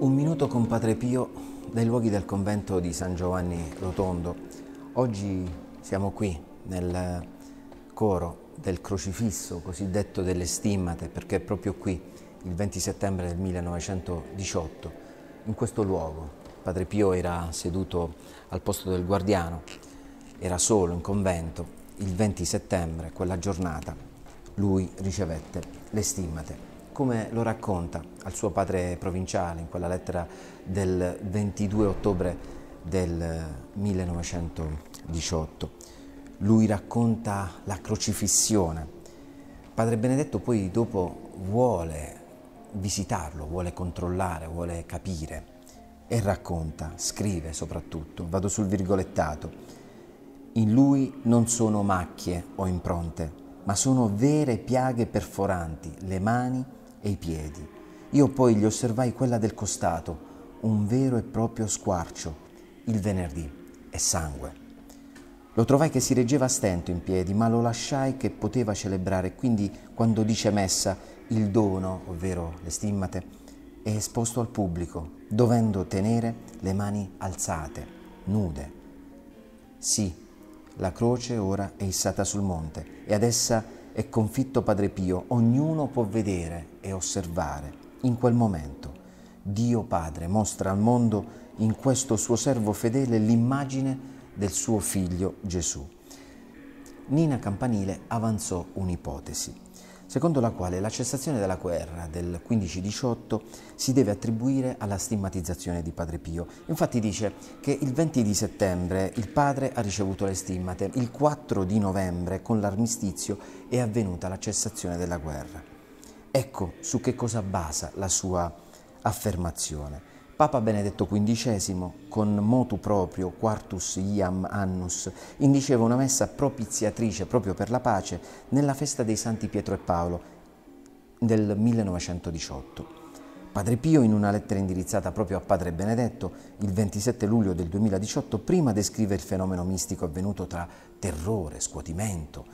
Un minuto con Padre Pio dai luoghi del convento di San Giovanni Rotondo. Oggi siamo qui nel coro del crocifisso cosiddetto delle stimmate, perché proprio qui, il 20 settembre del 1918, in questo luogo, Padre Pio era seduto al posto del guardiano, era solo in convento. Il 20 settembre, quella giornata, lui ricevette le stimmate. Come lo racconta al suo padre provinciale in quella lettera del 22 ottobre del 1918. Lui racconta la crocifissione. Padre Benedetto poi dopo vuole visitarlo, vuole controllare, vuole capire e racconta, scrive soprattutto, vado sul virgolettato, in lui non sono macchie o impronte, ma sono vere piaghe perforanti, le mani e i piedi. Io poi gli osservai quella del costato, un vero e proprio squarcio, il venerdì, e sangue. Lo trovai che si reggeva a stento in piedi, ma lo lasciai che poteva celebrare, quindi quando dice messa, il dono, ovvero le stimmate, è esposto al pubblico, dovendo tenere le mani alzate, nude. Sì, la croce ora è issata sul monte e ad essa è confitto Padre Pio, ognuno può vedere e osservare. In quel momento Dio Padre mostra al mondo in questo suo servo fedele l'immagine del suo figlio Gesù. Nina Campanile avanzò un'ipotesi, secondo la quale la cessazione della guerra del 15-18 si deve attribuire alla stigmatizzazione di Padre Pio. Infatti dice che il 20 di settembre il padre ha ricevuto le stimmate, il 4 di novembre con l'armistizio è avvenuta la cessazione della guerra. Ecco su che cosa basa la sua affermazione. Papa Benedetto XV, con motu proprio Quartus Iam Annus, indiceva una messa propiziatrice proprio per la pace nella festa dei Santi Pietro e Paolo del 1918. Padre Pio, in una lettera indirizzata proprio a Padre Benedetto, il 27 luglio del 2018, prima descrive il fenomeno mistico avvenuto tra terrore, scuotimento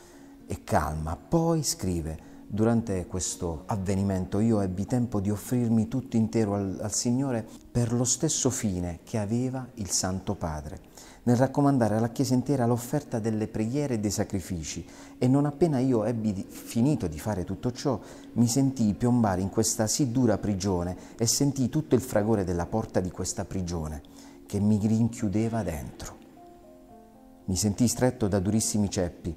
e calma, poi scrive: durante questo avvenimento io ebbi tempo di offrirmi tutto intero al Signore per lo stesso fine che aveva il Santo Padre, nel raccomandare alla Chiesa intera l'offerta delle preghiere e dei sacrifici, e non appena io ebbi finito di fare tutto ciò, mi sentii piombare in questa sì dura prigione e sentii tutto il fragore della porta di questa prigione che mi rinchiudeva dentro. Mi sentii stretto da durissimi ceppi,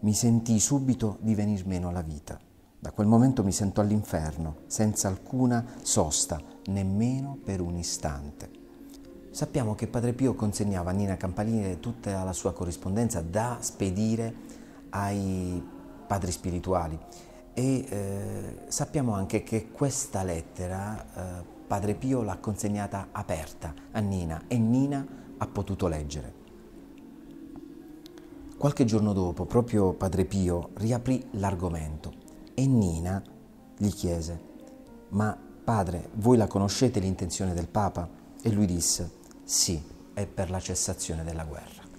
mi sentii subito di venir meno la vita. Da quel momento mi sento all'inferno, senza alcuna sosta, nemmeno per un istante. Sappiamo che Padre Pio consegnava a Nina Campanile tutta la sua corrispondenza da spedire ai padri spirituali e sappiamo anche che questa lettera Padre Pio l'ha consegnata aperta a Nina e Nina ha potuto leggere. Qualche giorno dopo, proprio Padre Pio riaprì l'argomento e Nina gli chiese: «Ma padre, voi la conoscete l'intenzione del Papa?» E lui disse: «Sì, è per la cessazione della guerra».